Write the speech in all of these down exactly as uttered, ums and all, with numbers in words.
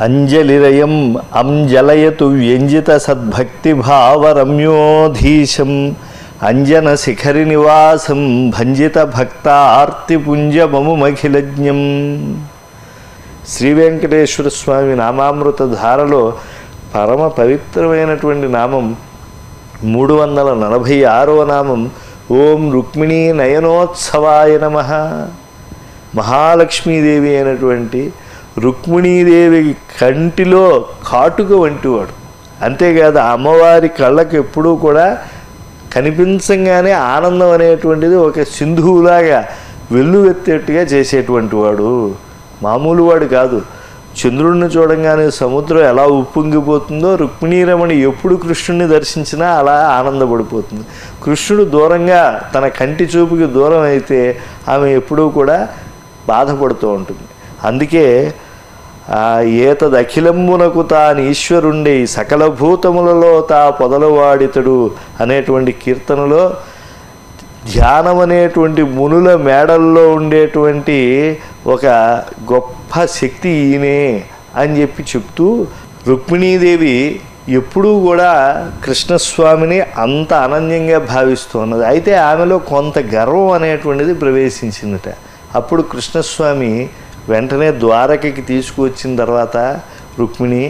Anjalirayam amjalayatu vyenjita sadbhakti bhava ramyodhisham Anjana sikhari nivasam bhanjita bhakta arti punja mamumakhilajnyam Sri Venkateshwara Swami Namamruta Dharalo Parama Pavitravainatuvanti Namam మూడు వందల నలభై ఆరవ నామం ఓం రుక్మిణీ నయనోత్సవాయ నమః మహాలక్ష్మీ దేవి అయినటువంటి రుక్మిణీ దేవి కంటిలో కాటుక వంటివాడు అంతే కాదు అమ్మవారి కళ్ళకి ఎప్పుడూ కూడా కనిపించంగానే ఆనందం అనేటువంటిది ఒక సింధువులాగా వెల్లువెత్తేట్టుగా చేసేటువంటి వాడు మామూలు వాడు కాదు చంద్రుణ్ణి చూడంగానే సముద్రం ఎలా ఉప్పొంగిపోతుందో రుక్మిణీరమణి ఎప్పుడు కృష్ణుని దర్శించినా అలా ఆనందపడిపోతుంది కృష్ణుడు దూరంగా తన కంటి చూపుకి దూరం అయితే ఆమె ఎప్పుడూ కూడా బాధపడుతూ ఉంటుంది అందుకే ఏతద్ అఖిలంబునకు తాను ఈశ్వరుండే సకల భూతములలో తా పొదలవాడితడు అనేటువంటి కీర్తనలో ధ్యానం అనేటువంటి మునుల మేడల్లో ఉండేటువంటి ఒక గొప్ప శక్తి ఈయనే అని చెప్పి చెప్తూ రుక్మిణీదేవి ఎప్పుడూ కూడా కృష్ణస్వామిని అంత అనన్యంగా భావిస్తూ ఉన్నది అయితే ఆమెలో కొంత గర్వం అనేటువంటిది ప్రవేశించిందట అప్పుడు కృష్ణస్వామి వెంటనే ద్వారకకి తీసుకువచ్చిన తర్వాత రుక్మిణి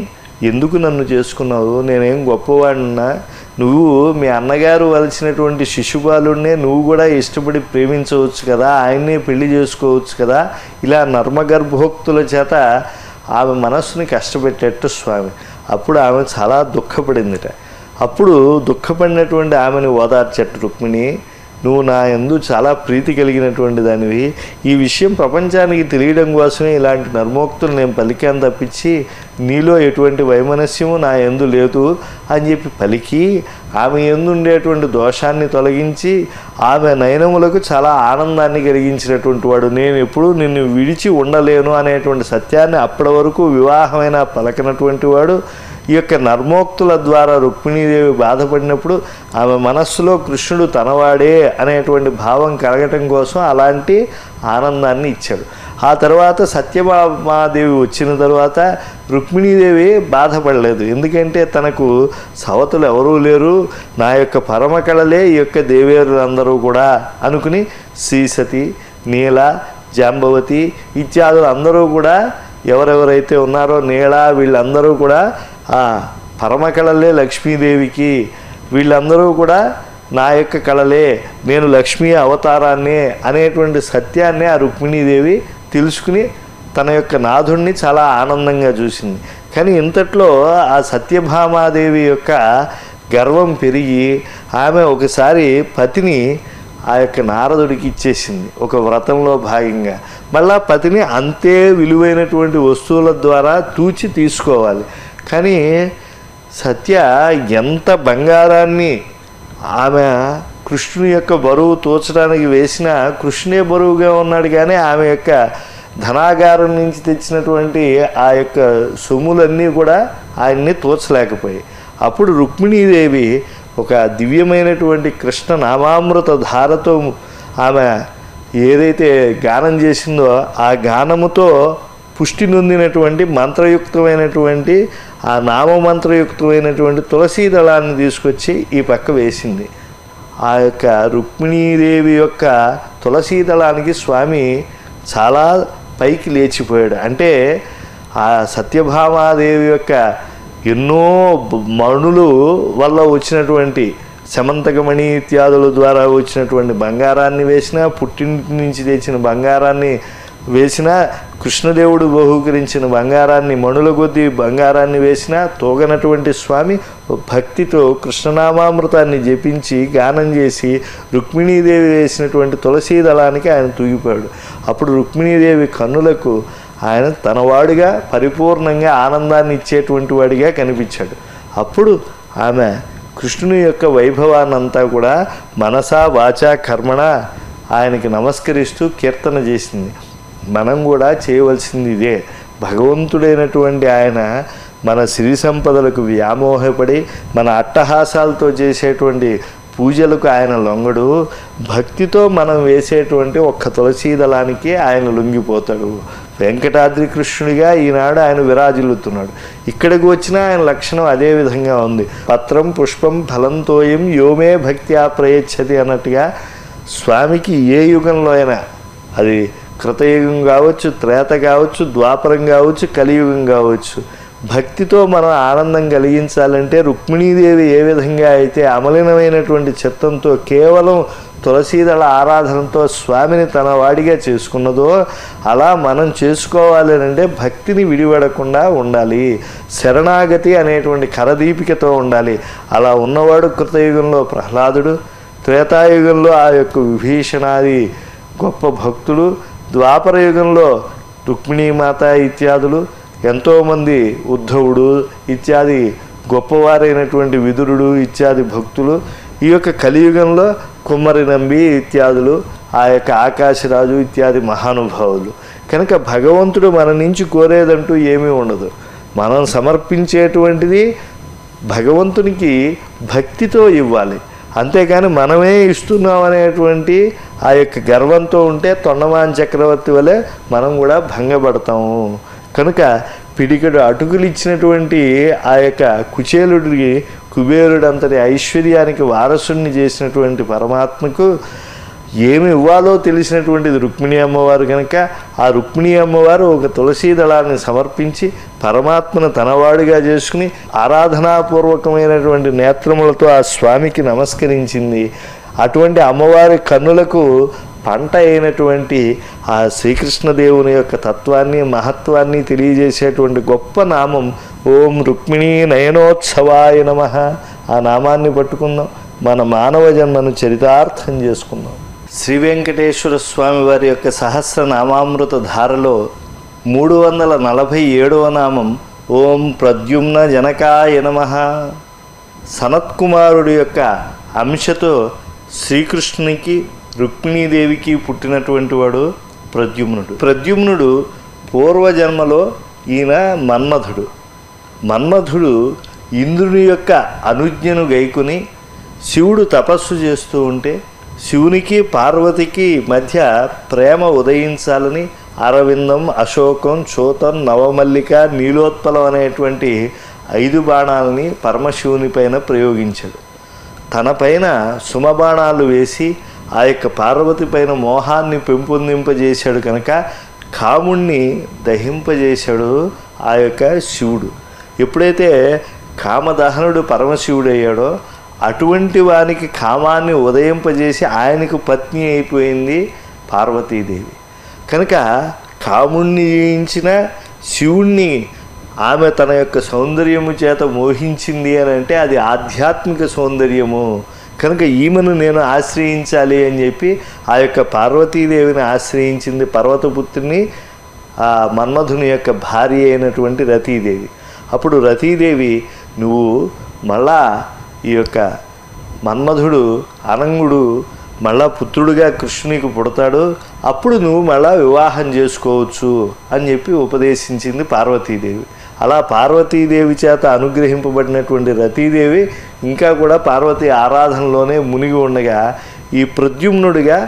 ఎందుకు నన్ను చేసుకున్నావు నేనేం గొప్పవాడినా నువ్వు మీ అన్నగారు వలసినటువంటి శిశుపాలునే నువ్వు కూడా ఇష్టపడి ప్రేమించవచ్చు కదా ఆయన్నే పెళ్లి చేసుకోవచ్చు కదా ఇలా నర్మగర్భోక్తుల చేత ఆమె మనస్సుని కష్టపెట్టేట్టు స్వామి అప్పుడు ఆమె చాలా దుఃఖపడిందిట అప్పుడు దుఃఖపడినటువంటి ఆమెను ఓదార్చట్టు రుక్మిణి నువ్వు నా యందు చాలా ప్రీతి కలిగినటువంటి దానివి ఈ విషయం ప్రపంచానికి తెలియడం కోసమే ఇలాంటి నర్మోక్తులు నేను పలికాను తప్పించి నీలో ఎటువంటి వైమనస్యము నా యందు లేదు అని చెప్పి పలికి ఆమె యందు ఉండేటువంటి దోషాన్ని తొలగించి ఆమె నయనములకు చాలా ఆనందాన్ని కలిగించినటువంటి వాడు నేను ఎప్పుడూ నిన్ను విడిచి ఉండలేను అనేటువంటి సత్యాన్ని అప్పటి వరకు వివాహమైన పలకనటువంటి వాడు ఈ యొక్క నర్మోక్తుల ద్వారా రుక్మిణీదేవి బాధపడినప్పుడు ఆమె మనస్సులో కృష్ణుడు తనవాడే అనేటువంటి భావం కలగటం కోసం అలాంటి ఆనందాన్ని ఇచ్చాడు ఆ తర్వాత సత్యభామాదేవి వచ్చిన తర్వాత రుక్మిణీదేవి బాధపడలేదు ఎందుకంటే తనకు సవతులు ఎవరూ లేరు నా యొక్క పరమ కళలే ఈ యొక్క దేవేరులందరూ కూడా అనుకుని శ్రీసతి నీల జాంబవతి ఇత్యాదులు అందరూ కూడా ఎవరెవరైతే ఉన్నారో నీళ వీళ్ళందరూ కూడా ఆ పరమ కళలే లక్ష్మీదేవికి వీళ్ళందరూ కూడా నా యొక్క కళలే నేను లక్ష్మీ అవతారాన్ని అనేటువంటి సత్యాన్ని ఆ రుక్మిణీదేవి తెలుసుకుని తన యొక్క నాథుణ్ణి చాలా ఆనందంగా చూసింది కానీ ఇంతట్లో ఆ సత్యభామాదేవి యొక్క గర్వం పెరిగి ఆమె ఒకసారి పతిని ఆ యొక్క నారదుడికి ఇచ్చేసింది ఒక వ్రతంలో భాగంగా మళ్ళా పతిని అంతే విలువైనటువంటి వస్తువుల ద్వారా తూచి తీసుకోవాలి కానీ సత్య ఎంత బంగారాన్ని ఆమె కృష్ణుని యొక్క బరువు తూచడానికి వేసినా కృష్ణే బరువుగా ఉన్నాడు కానీ ఆమె యొక్క ధనాగారం నుంచి తెచ్చినటువంటి ఆ యొక్క సొమ్ములన్నీ కూడా ఆయన్ని తూచలేకపోయాయి అప్పుడు రుక్మిణీదేవి ఒక దివ్యమైనటువంటి కృష్ణ నామామృత ధారతో ఆమె ఏదైతే గానం చేసిందో ఆ గానముతో పుష్టి నొందినటువంటి మంత్రయుక్తమైనటువంటి ఆ నామమంత్రయుక్తమైనటువంటి తులసీ దళాన్ని తీసుకొచ్చి ఈ పక్క వేసింది ఆ యొక్క రుక్మిణీదేవి యొక్క తులసీ దళానికి స్వామి చాలా పైకి లేచిపోయాడు అంటే ఆ సత్యభామాదేవి యొక్క ఎన్నో మణులు వల్ల వచ్చినటువంటి సమంతకమణి ఇత్యాదుల ద్వారా వచ్చినటువంటి బంగారాన్ని వేసినా పుట్టింటి నుంచి తెచ్చిన బంగారాన్ని వేసినా కృష్ణదేవుడు బహూకరించిన బంగారాన్ని మణుల కొద్దీ బంగారాన్ని వేసినా తోగనటువంటి స్వామి భక్తితో కృష్ణనామామృతాన్ని జపించి గానం చేసి రుక్మిణీదేవి వేసినటువంటి తులసీ దళానికి ఆయన తూగిపోయాడు అప్పుడు రుక్మిణీదేవి కన్నులకు ఆయన తనవాడిగా పరిపూర్ణంగా ఆనందాన్ని ఇచ్చేటువంటి వాడిగా కనిపించాడు అప్పుడు ఆమె కృష్ణుని యొక్క వైభవాన్నంతా కూడా మనసా వాచా కర్మణ ఆయనకి నమస్కరిస్తూ కీర్తన చేసింది మనం కూడా చేయవలసింది ఇదే భగవంతుడైనటువంటి ఆయన మన సిరి సంపదలకు వ్యామోహపడి మన అట్టహాసాలతో చేసేటువంటి పూజలకు ఆయన లొంగడు. భక్తితో మనం వేసేటువంటి ఒక్క తులసి దళానికి ఆయన లొంగిపోతాడు. వెంకటాద్రి కృష్ణుడిగా ఈనాడు ఆయన విరాజిల్లుతున్నాడు. ఇక్కడికి వచ్చిన ఆయన లక్షణం అదే విధంగా ఉంది. పత్రం పుష్పం ఫలంతోయం యోమే భక్త్యా ప్రయచ్చతి అన్నట్టుగా స్వామికి ఏ యుగంలో అయినా, అది కృతయుగం కావచ్చు, త్రేత కావచ్చు, ద్వాపరం కావచ్చు, కలియుగం కావచ్చు, భక్తితో మనం ఆనందం కలిగించాలంటే రుక్మిణీదేవి ఏ విధంగా అయితే అమలినమైనటువంటి చిత్తంతో కేవలం తులసీదళ ఆరాధనతో స్వామిని తన వాడిగా చేసుకున్నదో అలా మనం చేసుకోవాలి అంటే భక్తిని విడివడకుండా ఉండాలి. శరణాగతి అనేటువంటి కరదీపికతో ఉండాలి. అలా ఉన్నవాడు కృతయుగంలో ప్రహ్లాదుడు, త్రేతాయుగంలో ఆ యొక్క విభీషణాది గొప్ప భక్తులు, ద్వాపరయుగంలో రుక్మిణీమాత ఇత్యాదులు ఎంతోమంది, ఉద్ధవుడు ఇత్యాది గొప్పవారైనటువంటి విదురుడు ఇత్యాది భక్తులు, ఈ యొక్క కలియుగంలో కుమ్మరి నంబి ఇత్యాదులు, ఆ యొక్క ఆకాశరాజు ఇత్యాది మహానుభావులు. కనుక భగవంతుడు మన నుంచి కోరేదంటూ ఏమీ ఉండదు. మనం సమర్పించేటువంటిది భగవంతునికి భక్తితో ఇవ్వాలి. అంతేకాని మనమే ఇస్తున్నాం అనేటువంటి ఆ యొక్క గర్వంతో ఉంటే తొండమాన్ చక్రవర్తి వలె మనం కూడా భంగపడతాము. కనుక పిడికడు అటుకులు ఇచ్చినటువంటి ఆ యొక్క కుచేలుడికి, కుబేరుడు అంతటి ఐశ్వర్యానికి వారసుడిని చేసినటువంటి పరమాత్మకు ఏమి ఇవ్వాలో తెలిసినటువంటిది రుక్మిణి అమ్మవారు. కనుక ఆ రుక్మిణి అమ్మవారు ఒక తులసీ దళాన్ని సమర్పించి పరమాత్మను తనవాడిగా చేసుకుని ఆరాధనాపూర్వకమైనటువంటి నేత్రములతో ఆ స్వామికి నమస్కరించింది. అటువంటి అమ్మవారి కన్నులకు పంట అయినటువంటి ఆ శ్రీకృష్ణదేవుని యొక్క తత్వాన్ని, మహత్వాన్ని తెలియజేసేటువంటి గొప్ప నామం ఓం రుక్మిణీ నయనోత్సవాయ నమః. ఆ నామాన్ని పట్టుకుందాం, మన మానవ జన్మను చరితార్థం చేసుకుందాం. శ్రీ వెంకటేశ్వర స్వామి వారి యొక్క సహస్రనామామృత ధారలో మూడు వందల నలభై ఏడవ నామం ఓం ప్రద్యుమ్న జనకాయ నమః. సనత్కుమారుడి యొక్క అంశతో శ్రీకృష్ణునికి, రుక్మిణీదేవికి పుట్టినటువంటి వాడు ప్రద్యుమ్నుడు. ప్రద్యుమ్నుడు పూర్వజన్మలో ఈయన మన్మధుడు. మన్మధుడు ఇంద్రుని యొక్క అనుజ్ఞను గైకుని శివుడు తపస్సు చేస్తూ ఉంటే శివునికి పార్వతికి మధ్య ప్రేమ ఉదయించాలని అరవిందం, అశోకం, చోతం, నవమల్లిక, నీలోత్పలం అనేటువంటి ఐదు బాణాలని పరమశివుని పైన ప్రయోగించాడు. తన పైన సుమబాణాలు వేసి ఆ యొక్క పార్వతి పైన మోహాన్ని పెంపొందింపజేశాడు. కనుక కాముణ్ణి దహింపజేశాడు ఆ యొక్క శివుడు. ఎప్పుడైతే కామదహనుడు పరమశివుడయ్యాడో అటువంటి వానికి కామాన్ని ఉదయింపజేసి ఆయనకు పత్ని అయిపోయింది పార్వతీదేవి. కనుక కాముణ్ణి జయించిన శివుణ్ణి ఆమె తన యొక్క సౌందర్యము చేత మోహించింది అని అంటే అది ఆధ్యాత్మిక సౌందర్యము. కనుక ఈమెను నేను ఆశ్రయించాలి అని చెప్పి ఆ యొక్క పార్వతీదేవిని ఆశ్రయించింది పర్వతపుత్రిని, మన్మధుని యొక్క భార్య అయినటువంటి రతీదేవి. అప్పుడు రతీదేవి, నువ్వు మళ్ళా ఈ యొక్క మన్మధుడు అనంగుడు మళ్ళా పుత్రుడుగా కృష్ణునికి పుడతాడు, అప్పుడు నువ్వు మళ్ళా వివాహం చేసుకోవచ్చు అని చెప్పి ఉపదేశించింది పార్వతీదేవి. అలా పార్వతీదేవి చేత అనుగ్రహింపబడినటువంటి రతీదేవి ఇంకా కూడా పార్వతి ఆరాధనలోనే మునిగి ఉండగా ఈ ప్రద్యుమ్నుడిగా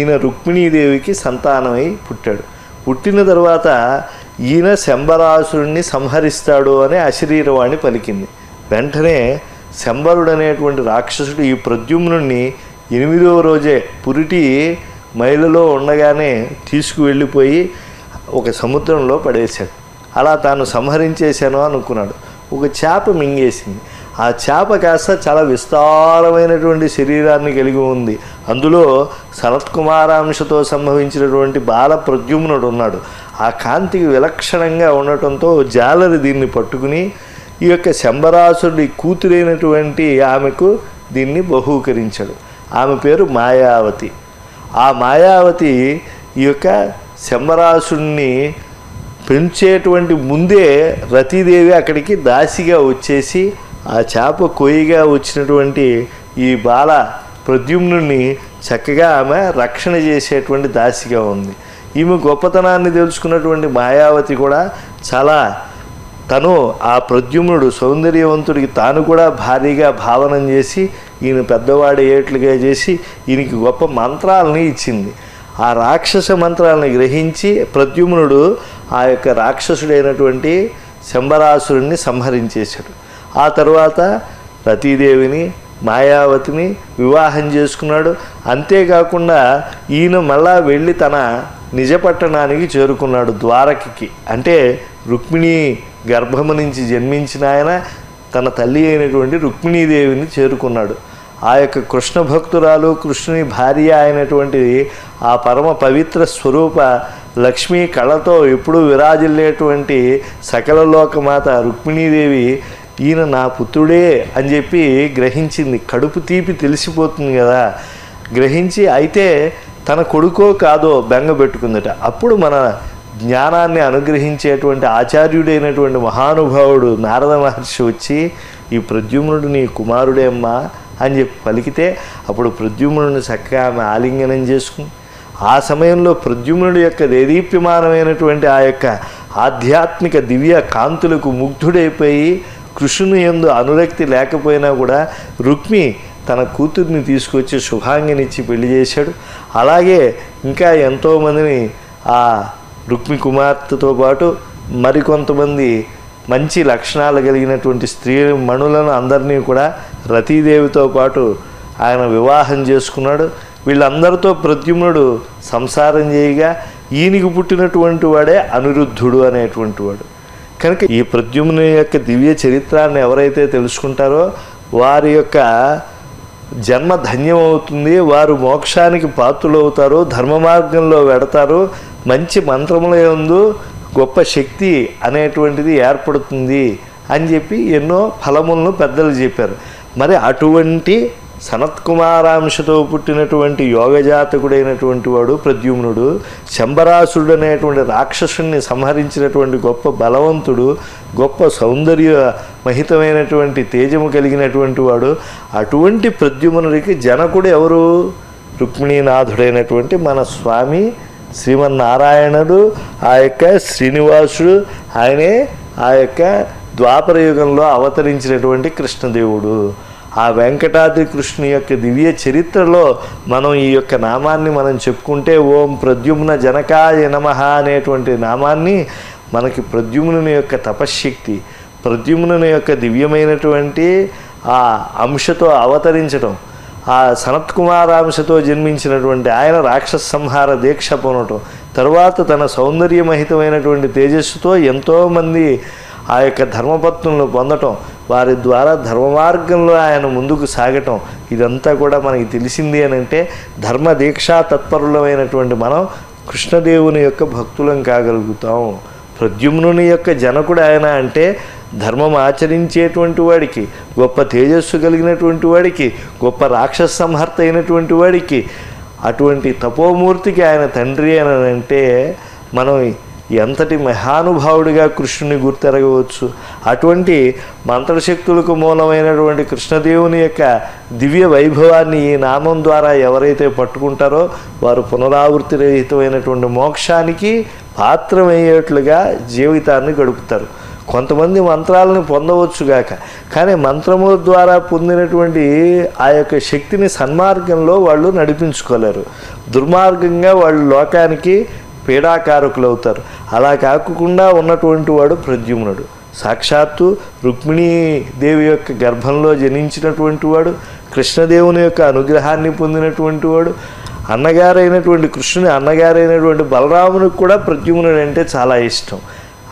ఈయన రుక్మిణీదేవికి సంతానమై పుట్టాడు. పుట్టిన తర్వాత ఈయన శంబరాసురుణ్ణి సంహరిస్తాడు అని అశరీరవాణి పలికింది. వెంటనే శంబరుడు అనేటువంటి రాక్షసుడు ఈ ప్రద్యుమ్నుడిని ఎనిమిదవ రోజే పురిటి మైలులో ఉండగానే తీసుకువెళ్ళిపోయి ఒక సముద్రంలో పడేశాడు. అలా తాను సంహరించేశాను అనుకున్నాడు. ఒక చేప మింగేసింది. ఆ చేప కాస్త చాలా విస్తారమైనటువంటి శరీరాన్ని కలిగి ఉంది. అందులో సనత్కుమారాంశతో సంభవించినటువంటి బాల ప్రద్యుమ్నుడు ఉన్నాడు. ఆ కాంతికి విలక్షణంగా ఉండటంతో జాలరి దీన్ని పట్టుకుని ఈ యొక్క శంబరాసుడి కూతురైనటువంటి ఆమెకు దీన్ని బహూకరించాడు. ఆమె పేరు మాయావతి. ఆ మాయావతి ఈ యొక్క శంబరాసుడిని పెంచేటువంటి ముందే రతీదేవి అక్కడికి దాసిగా వచ్చేసి ఆ చేప కోయిగా వచ్చినటువంటి ఈ బాల ప్రద్యుమ్నుడిని చక్కగా ఆమె రక్షణ చేసేటువంటి దాసిగా ఉంది. ఈమె గొప్పతనాన్ని తెలుసుకున్నటువంటి మాయావతి కూడా చాలా తను ఆ ప్రద్యుమ్నుడు సౌందర్యవంతుడికి తాను కూడా భారీగా భావనం చేసి ఈయన పెద్దవాడు ఏట్లుగా చేసి ఈయనకి గొప్ప మంత్రాలని ఇచ్చింది. ఆ రాక్షస మంత్రాలను గ్రహించి ప్రద్యుమ్నుడు ఆ యొక్క రాక్షసుడైనటువంటి శంబరాసురుణ్ణి సంహరించేశాడు. ఆ తర్వాత రతీదేవిని మాయావతిని వివాహం చేసుకున్నాడు. అంతేకాకుండా ఈయన మళ్ళా వెళ్ళి తన నిజపట్టణానికి చేరుకున్నాడు, ద్వారకకి. అంటే రుక్మిణి గర్భము నుంచి జన్మించిన ఆయన తన తల్లి అయినటువంటి రుక్మిణీదేవిని చేరుకున్నాడు. ఆ యొక్క కృష్ణ భక్తురాలు కృష్ణుని భార్య అయినటువంటి ఆ పరమ పవిత్ర స్వరూప లక్ష్మీ కళతో ఎప్పుడూ విరాజిల్లేటువంటి సకల లోకమాత రుక్మిణీదేవి ఈయన నా పుత్రుడే అని చెప్పి గ్రహించింది. కడుపు తీపి తెలిసిపోతుంది కదా, గ్రహించి అయితే తన కొడుకో కాదో బెంగబెట్టుకుందట. అప్పుడు మన జ్ఞానాన్ని అనుగ్రహించేటువంటి ఆచార్యుడైనటువంటి మహానుభావుడు నారద మహర్షి వచ్చి ఈ ప్రద్యుమ్నుడు నీ కుమారుడేమ్మా అని చెప్పి పలికితే అప్పుడు ప్రద్యుమ్నుడిని చక్కగా ఆమె ఆలింగనం చేసుకుని ఆ సమయంలో ప్రద్యుమ్నుడి యొక్క దేదీప్యమానమైనటువంటి ఆ యొక్క ఆధ్యాత్మిక దివ్య కాంతులకు ముగ్ధుడైపోయి కృష్ణుని యందు అనురక్తి లేకపోయినా కూడా రుక్మి తన కూతుర్ని తీసుకొచ్చి శుభాంగినిచ్చి పెళ్లి చేశాడు. అలాగే ఇంకా ఎంతోమందిని ఆ రుక్మి కుమార్తెతో పాటు మరికొంతమంది మంచి లక్షణాలు కలిగినటువంటి స్త్రీ మణులను అందరినీ కూడా రతీదేవితో పాటు ఆయన వివాహం చేసుకున్నాడు. వీళ్ళందరితో ప్రద్యుమ్నుడు సంసారం చేయగా ఈయనకు పుట్టినటువంటి వాడే అనిరుద్ధుడు అనేటువంటి వాడు. కనుక ఈ ప్రద్యుమ్నుని యొక్క దివ్య చరిత్రాన్ని ఎవరైతే తెలుసుకుంటారో వారి యొక్క జన్మ ధన్యమవుతుంది, వారు మోక్షానికి పాత్రులవుతారు, ధర్మ మార్గంలో వెడతారు, మంచి మంత్రముల యందు గొప్ప శక్తి అనేటువంటిది ఏర్పడుతుంది అని చెప్పి ఎన్నో ఫలములను పెద్దలు చెప్పారు. మరి అటువంటి సనత్కుమారాంశతో పుట్టినటువంటి యోగజాతకుడైనటువంటి వాడు ప్రద్యుమ్నుడు శంబరాసుడు అనేటువంటి రాక్షసుని సంహరించినటువంటి గొప్ప బలవంతుడు, గొప్ప సౌందర్య మహితమైనటువంటి తేజము కలిగినటువంటి వాడు. అటువంటి ప్రద్యుమ్నుడికి జనకుడు ఎవరు? రుక్మిణీనాథుడైనటువంటి మన స్వామి శ్రీమన్నారాయణుడు, ఆ యొక్క శ్రీనివాసుడు, ఆయనే ఆ యొక్క ద్వాపరయుగంలో అవతరించినటువంటి కృష్ణదేవుడు. ఆ వెంకటాద్రి కృష్ణుని యొక్క దివ్య చరిత్రలో మనం ఈ యొక్క నామాన్ని మనం చెప్పుకుంటే ఓం ప్రద్యుమ్న జనకాయ నమః అనేటువంటి నామాన్ని మనకి ప్రద్యుమ్నుని యొక్క తపశ్శక్తి, ప్రద్యుమ్నుని యొక్క దివ్యమైనటువంటి ఆ అంశతో అవతరించడం, ఆ సనత్కుమారాంశతో జన్మించినటువంటి ఆయన రాక్షస సంహార దీక్ష పొందటం, తర్వాత తన సౌందర్యమహితమైనటువంటి తేజస్సుతో ఎంతోమంది ఆ యొక్క ధర్మపత్నులను పొందటం, వారి ద్వారా ధర్మ మార్గంలో ఆయన ముందుకు సాగటం, ఇదంతా కూడా మనకి తెలిసింది అని అంటే ధర్మ దీక్షా తత్పరులమైనటువంటి మనం కృష్ణదేవుని యొక్క భక్తులం కాగలుగుతాం. ప్రద్యుమ్నుని యొక్క జనకుడు ఆయన అంటే ధర్మం ఆచరించేటువంటి వాడికి, గొప్ప తేజస్సు కలిగినటువంటి వాడికి, గొప్ప రాక్షస సంహర్త అయినటువంటి వాడికి, అటువంటి తపోమూర్తికి ఆయన తండ్రి అని అంటే మనం ఎంతటి మహానుభావుడిగా కృష్ణుని గుర్తెరగవచ్చు. అటువంటి మంత్రశక్తులకు మూలమైనటువంటి కృష్ణదేవుని యొక్క దివ్య వైభవాన్ని ఈ నామం ద్వారా ఎవరైతే పట్టుకుంటారో వారు పునరావృత్తి రహితమైనటువంటి మోక్షానికి పాత్రమయ్యేట్లుగా జీవితాన్ని గడుపుతారు. కొంతమంది మంత్రాలను పొందవచ్చుగాక, కానీ మంత్రముల ద్వారా పొందినటువంటి ఆ యొక్క శక్తిని సన్మార్గంలో వాళ్ళు నడిపించుకోలేరు, దుర్మార్గంగా వాళ్ళు లోకానికి పీడాకారకులు అవుతారు. అలా కాకుండా ఉన్నటువంటి వాడు ప్రద్యుమ్నుడు, సాక్షాత్తు రుక్మిణీదేవి యొక్క గర్భంలో జనించినటువంటి వాడు, కృష్ణదేవుని యొక్క అనుగ్రహాన్ని పొందినటువంటి వాడు, అన్నగారైనటువంటి కృష్ణుని అన్నగారైనటువంటి బలరామునికి కూడా ప్రద్యుమ్నుడు అంటే చాలా ఇష్టం.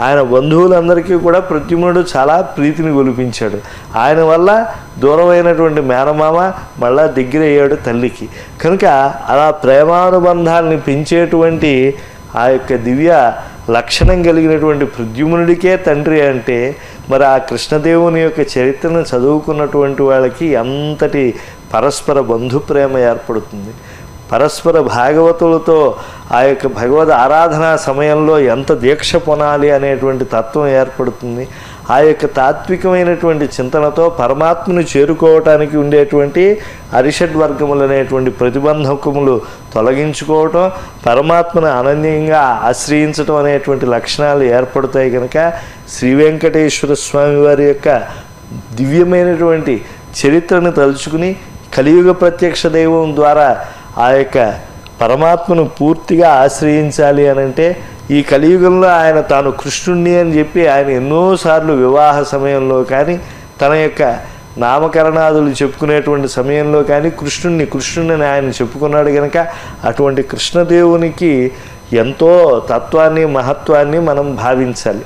ఆయన బంధువులందరికీ కూడా ప్రద్యుమ్నుడు చాలా ప్రీతిని గొలిపించాడు. ఆయన వల్ల దూరమైనటువంటి మేనమామ మళ్ళా దగ్గర అయ్యాడు తల్లికి. కనుక అలా ప్రేమానుబంధాలని పెంచేటువంటి ఆ యొక్క దివ్య లక్షణం కలిగినటువంటి ప్రద్యుమ్నుడికే తండ్రి అంటే మరి ఆ కృష్ణదేవుని యొక్క చరిత్రను చదువుకున్నటువంటి వాళ్ళకి ఎంతటి పరస్పర బంధుప్రేమ ఏర్పడుతుంది. పరస్పర భాగవతులతో ఆ యొక్క భగవద్ ఆరాధనా సమయంలో ఎంత దీక్ష పొనాలి అనేటువంటి తత్వం ఏర్పడుతుంది. ఆ యొక్క తాత్వికమైనటువంటి చింతనతో పరమాత్మను చేరుకోవటానికి ఉండేటువంటి అరిషడ్వర్గములు అనేటువంటి ప్రతిబంధకములు తొలగించుకోవటం, పరమాత్మను అనన్యంగా ఆశ్రయించటం అనేటువంటి లక్షణాలు ఏర్పడతాయి. కనుక శ్రీ వెంకటేశ్వర స్వామి వారి యొక్క దివ్యమైనటువంటి చరిత్రను తలుచుకుని కలియుగ ప్రత్యక్ష దైవం ద్వారా ఆ యొక్క పరమాత్మను పూర్తిగా ఆశ్రయించాలి అనంటే, ఈ కలియుగంలో ఆయన తాను కృష్ణుణ్ణి అని చెప్పి ఆయన ఎన్నోసార్లు వివాహ సమయంలో కానీ తన యొక్క నామకరణాదులు చెప్పుకునేటువంటి సమయంలో కానీ కృష్ణుణ్ణి కృష్ణుని ఆయన చెప్పుకున్నాడు. కనుక అటువంటి కృష్ణదేవునికి ఎంతో తత్వాన్ని మహత్వాన్ని మనం భావించాలి.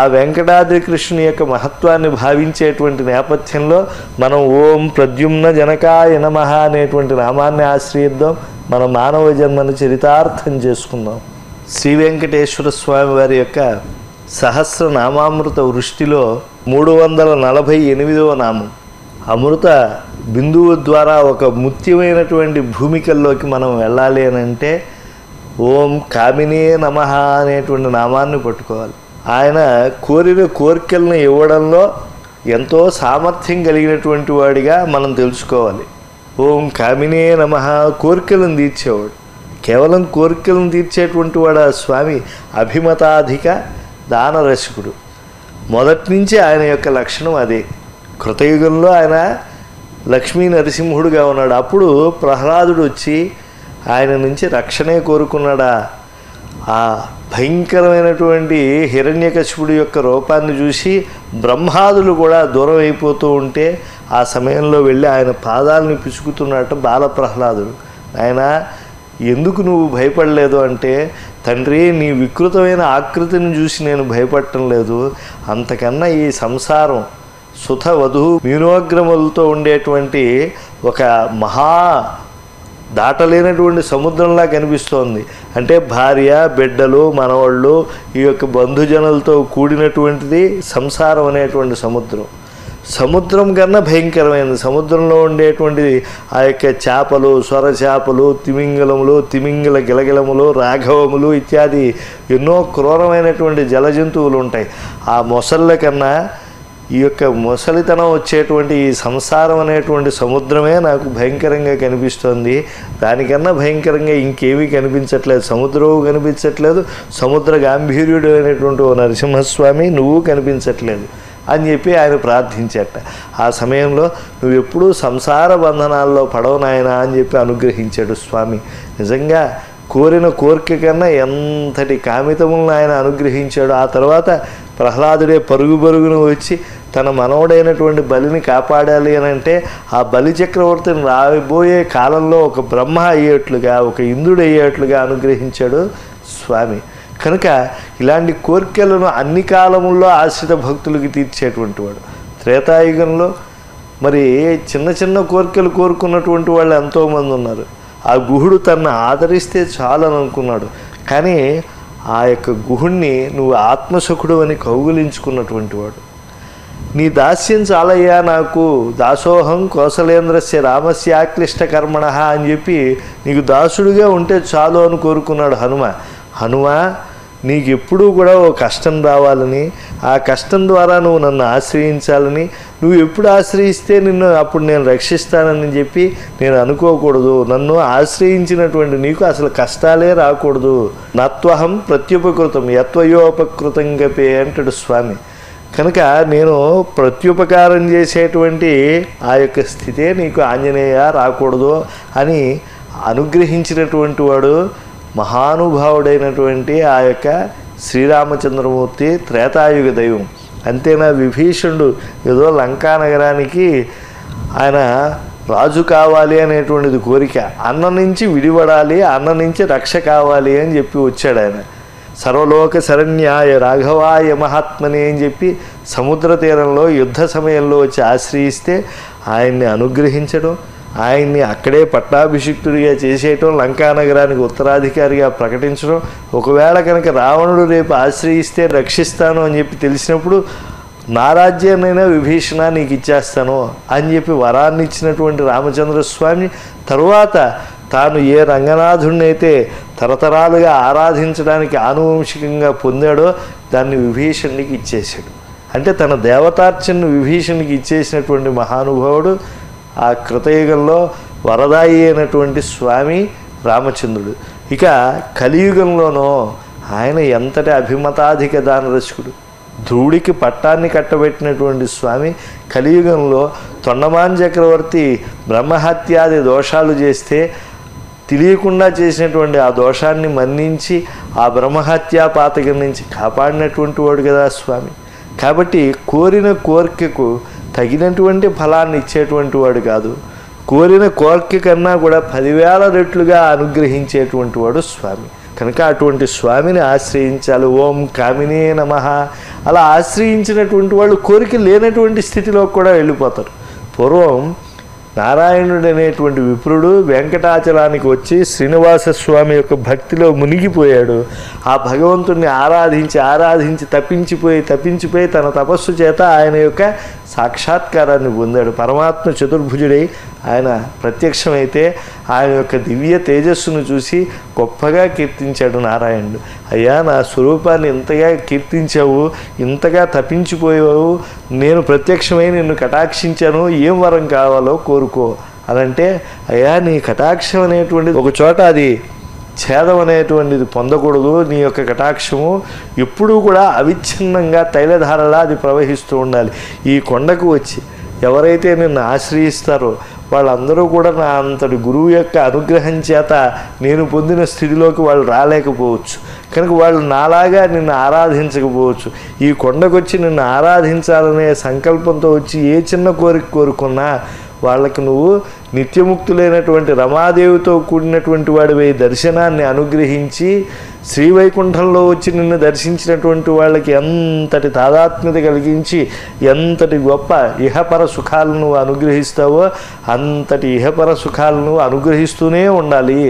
ఆ వెంకటాద్రి కృష్ణుని యొక్క మహత్వాన్ని భావించేటువంటి నేపథ్యంలో మనం ఓం ప్రద్యుమ్న జనకాయ నమః అనేటువంటి నామాన్ని ఆశ్రయిద్దాం. మన మానవ జన్మను చరితార్థం చేసుకుందాం. శ్రీ వెంకటేశ్వర స్వామి వారి యొక్క సహస్రనామామృత వృష్టిలో మూడు వందల నలభై ఎనిమిదవ నామం అమృత బిందువు ద్వారా ఒక ముత్యమైనటువంటి భూమికల్లోకి మనం వెళ్ళాలి అని అంటే ఓం కామినే నమః అనేటువంటి నామాన్ని పట్టుకోవాలి. ఆయన కోరిన కోరికలను ఇవ్వడంలో ఎంతో సామర్థ్యం కలిగినటువంటి వాడిగా మనం తెలుసుకోవాలి. ఓం కామినే నమః, కోరికలను తీర్చేవాడు. కేవలం కోరికలను తీర్చేటువంటి వాడు స్వామి అభిమతాధిక దానరసికుడు. మొదటి నుంచి ఆయన యొక్క లక్షణం అదే. కృతయుగంలో ఆయన లక్ష్మీ నరసింహుడుగా ఉన్నాడు. అప్పుడు ప్రహ్లాదుడు వచ్చి ఆయన నుంచి రక్షణే కోరుకున్నాడా? ఆ భయంకరమైనటువంటి హిరణ్యకశిపుడి యొక్క రూపాన్ని చూసి బ్రహ్మాదులు కూడా దూరం అయిపోతూ ఉంటే ఆ సమయంలో వెళ్ళి ఆయన పాదాలను పిసుకుతున్నట్టు బాల ప్రహ్లాదుడు. ఆయన ఎందుకు నువ్వు భయపడలేదు అంటే, తండ్రి నీ వికృతమైన ఆకృతిని చూసి నేను భయపడటం లేదు, అంతకన్నా ఈ సంసారం సుధ వధు మ్యూనోగ్రములతో ఉండేటువంటి ఒక మహా దాటలేనటువంటి సముద్రంలా కనిపిస్తోంది. అంటే భార్య, బిడ్డలు, మనవాళ్ళు, ఈ యొక్క బంధుజనులతో కూడినటువంటిది సంసారం అనేటువంటి సముద్రం. సముద్రం కన్నా భయంకరమైనది సముద్రంలో ఉండేటువంటిది ఆ యొక్క చేపలు, స్వర చేపలు, తిమింగలములు, తిమింగల గిలగిలములు, రాఘవములు ఇత్యాది ఎన్నో క్రూరమైనటువంటి జలజంతువులు ఉంటాయి. ఆ మొసళ్ళ కన్నా ఈ యొక్క మొసలితనం వచ్చేటువంటి ఈ సంసారం అనేటువంటి సముద్రమే నాకు భయంకరంగా కనిపిస్తోంది. దానికన్నా భయంకరంగా ఇంకేమీ కనిపించట్లేదు. సముద్రం కనిపించట్లేదు, సముద్ర గాంభీర్యుడు అయినటువంటి ఓ నరసింహస్వామి నువ్వు కనిపించట్లేదు అని చెప్పి ఆయన ప్రార్థించట. ఆ సమయంలో నువ్వు ఎప్పుడూ సంసార బంధనాల్లో పడవు నాయనా అని చెప్పి అనుగ్రహించాడు స్వామి. నిజంగా కోరిన కోరిక కన్నా ఎంతటి కామితములను ఆయన అనుగ్రహించాడు. ఆ తర్వాత ప్రహ్లాదుడే పరుగు పరుగును వచ్చి తన మనవడైనటువంటి బలిని కాపాడాలి అని అంటే, ఆ బలి చక్రవర్తిని రాబోయే కాలంలో ఒక బ్రహ్మ అయ్యేట్లుగా, ఒక ఇంద్రుడు అయ్యేట్లుగా అనుగ్రహించాడు స్వామి. కనుక ఇలాంటి కోరికలను అన్ని కాలముల్లో ఆశ్రిత భక్తులకి తీర్చేటువంటి వాడు. త్రేతాయుగంలో మరి చిన్న చిన్న కోరికలు కోరుకున్నటువంటి వాళ్ళు ఎంతోమంది ఉన్నారు. ఆ గుహుడు తనను ఆదరిస్తే చాలని అనుకున్నాడు, కానీ ఆ యొక్క గుహుణ్ణి నువ్వు ఆత్మసుఖుడు అని కౌగులించుకున్నటువంటి వాడు. నీ దాస్యం చాలయ్యా నాకు, దాసోహం కోసలేంద్రస్య రామస్య ఆక్లిష్ట కర్మణ అని చెప్పి నీకు దాసుడిగా ఉంటే చాలు అని కోరుకున్నాడు హనుమ. హనుమ, నీకు ఎప్పుడూ కూడా ఓ కష్టం రావాలని, ఆ కష్టం ద్వారా నువ్వు నన్ను ఆశ్రయించాలని, నువ్వు ఎప్పుడు ఆశ్రయిస్తే నిన్ను అప్పుడు నేను రక్షిస్తానని చెప్పి నేను అనుకోకూడదు. నన్ను ఆశ్రయించినటువంటి నీకు అసలు కష్టాలే రాకూడదు. నత్వహం ప్రత్యుపకృతం యత్వయోపకృతం గపే అంటాడు స్వామి. కనుక నేను ప్రత్యుపకారం చేసేటువంటి ఆ యొక్క స్థితే నీకు ఆంజనేయ రాకూడదు అని అనుగ్రహించినటువంటి వాడు మహానుభావుడైనటువంటి ఆ యొక్క శ్రీరామచంద్రమూర్తి త్రేతాయుగ దైవం. అంతేనా, విభీషణుడు ఏదో లంకా నగరానికి ఆయన రాజు కావాలి అనేటువంటిది కోరిక. అన్న నుంచి విడిపడాలి, అన్న నుంచి రక్ష కావాలి అని చెప్పి వచ్చాడు ఆయన. సర్వలోక శరణ్యాయ రాఘవాయ మహాత్మనే అని చెప్పి సముద్ర తీరంలో యుద్ధ సమయంలో వచ్చి ఆశ్రయిస్తే ఆయన్ని అనుగ్రహించడం, ఆయన్ని అక్కడే పట్టాభిషిక్తుడిగా చేసేయటం, లంకానగరానికి ఉత్తరాధికారిగా ప్రకటించడం. ఒకవేళ కనుక రావణుడు రేపు ఆశ్రయిస్తే రక్షిస్తాను అని చెప్పి తెలిసినప్పుడు నా రాజ్యాన్నైనా విభీషణ నీకు ఇచ్చేస్తాను అని చెప్పి వరాన్ని ఇచ్చినటువంటి రామచంద్ర స్వామి తరువాత తాను ఏ రంగనాథుడినైతే తరతరాలుగా ఆరాధించడానికి ఆనువంశికంగా పొందాడో దాన్ని విభీషణునికి ఇచ్చేశాడు. అంటే తన దేవతార్చనను విభీషణునికి ఇచ్చేసినటువంటి మహానుభావుడు ఆ కృతయుగంలో వరదాయి అయినటువంటి స్వామి రామచంద్రుడు. ఇక కలియుగంలోనో ఆయన ఎంతటి అభిమతాధిక దానరచకుడు, ధ్రువుడికి పట్టాన్ని కట్టబెట్టినటువంటి స్వామి కలియుగంలో తొండమాన్ చక్రవర్తి బ్రహ్మహత్యాది దోషాలు చేస్తే తెలియకుండా చేసినటువంటి ఆ దోషాన్ని మన్నించి ఆ బ్రహ్మహత్యా పాతకం నుంచి కాపాడినటువంటి వాడు కదా స్వామి. కాబట్టి కోరిన కోరికకు తగినటువంటి ఫలాన్ని ఇచ్చేటువంటి వాడు కాదు, కోరిన కోరిక కన్నా కూడా పదివేల రెట్లుగా అనుగ్రహించేటువంటి వాడు స్వామి. కనుక అటువంటి స్వామిని ఆశ్రయించాలి. ఓం కామినే నమః. అలా ఆశ్రయించినటువంటి వాళ్ళు కోరిక లేనటువంటి స్థితిలో కూడా వెళ్ళిపోతారు. పూర్వం నారాయణుడు అనేటువంటి విప్రుడు వెంకటాచలానికి వచ్చి శ్రీనివాస స్వామి యొక్క భక్తిలో మునిగిపోయాడు. ఆ భగవంతుడిని ఆరాధించి ఆరాధించి తప్పించిపోయి తప్పించిపోయి తన తపస్సు చేత ఆయన యొక్క సాక్షాత్కారాన్ని పొందాడు. పరమాత్మ చతుర్భుజుడై ఆయన ప్రత్యక్షమైతే ఆయన యొక్క దివ్య తేజస్సును చూసి గొప్పగా కీర్తించాడు నారాయణుడు. అయ్యా, నా స్వరూపాన్ని ఇంతగా కీర్తించావు, ఇంతగా తప్పించిపోయావు, నేను ప్రత్యక్షమై నిన్ను కటాక్షించాను, ఏం వరం కావాలో కోరుకో అనంటే, అయ్యా నీ కటాక్షం అనేటువంటిది ఒక చోట అది ఛేదం అనేటువంటిది పొందకూడదు, నీ యొక్క కటాక్షము ఎప్పుడూ కూడా అవిచ్ఛిన్నంగా తైలధారలా అది ప్రవహిస్తూ ఉండాలి. ఈ కొండకు వచ్చి ఎవరైతే నిన్ను ఆశ్రయిస్తారో వాళ్ళందరూ కూడా నా అంతటి గురువు యొక్క అనుగ్రహం చేత నేను పొందిన స్థితిలోకి వాళ్ళు రాలేకపోవచ్చు, కనుక వాళ్ళు నాలాగా నిన్ను ఆరాధించకపోవచ్చు. ఈ కొండకొచ్చి నిన్ను ఆరాధించాలనే సంకల్పంతో వచ్చి ఏ చిన్న కోరిక కోరుకున్నా వాళ్ళకు నువ్వు నిత్యముక్తులైనటువంటి రమాదేవితో కూడినటువంటి వాడివై దర్శనాన్ని అనుగ్రహించి శ్రీవైకుంఠంలో వచ్చి నిన్ను దర్శించినటువంటి వాళ్ళకి ఎంతటి తాదాత్మ్యత కలిగించి ఎంతటి గొప్ప ఇహపర సుఖాలను అనుగ్రహిస్తావో అంతటి ఇహపర సుఖాలను అనుగ్రహిస్తూనే ఉండాలి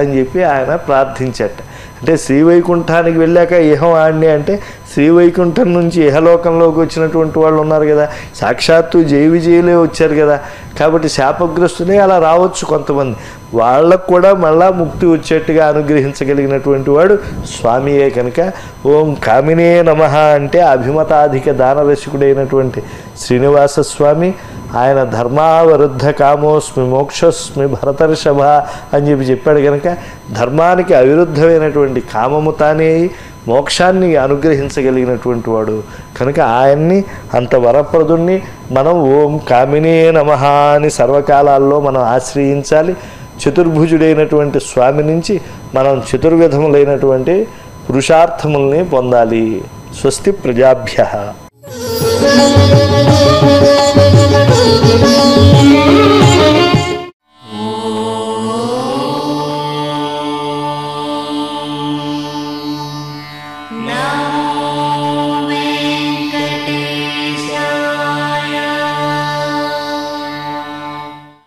అని చెప్పి ఆయన ప్రార్థించట. అంటే శ్రీవైకుంఠానికి వెళ్ళాక ఇహం ఆండి అంటే శ్రీవైకుంఠం నుంచి ఇహలోకంలోకి వచ్చినటువంటి వాళ్ళు ఉన్నారు కదా, సాక్షాత్తు జయ విజయులే వచ్చారు కదా, కాబట్టి శాపగ్రస్తులే అలా రావచ్చు కొంతమంది, వాళ్ళకు కూడా మళ్ళా ముక్తి వచ్చేట్టుగా అనుగ్రహించగలిగినటువంటి వాడు స్వామియే. కనుక ఓం కామినే నమః అంటే అభిమతాధిక దానరసికుడైనటువంటి శ్రీనివాస స్వామి ఆయన ధర్మావరుద్ధ కామోస్మి మోక్షస్మి భరతర్షభ అని చెప్పి చెప్పాడు. కనుక ధర్మానికి అవిరుద్ధమైనటువంటి కామము తానే మోక్షాన్ని అనుగ్రహించగలిగినటువంటి వాడు. కనుక ఆయన్ని అంత వరప్రదుణ్ణి మనం ఓం కామినే నమః అని సర్వకాలాల్లో మనం ఆశ్రయించాలి. చతుర్భుజుడైనటువంటి స్వామి నుంచి మనం చతుర్విధములైనటువంటి పురుషార్థముల్ని పొందాలి. స్వస్తి ప్రజాభ్యః. Thank you.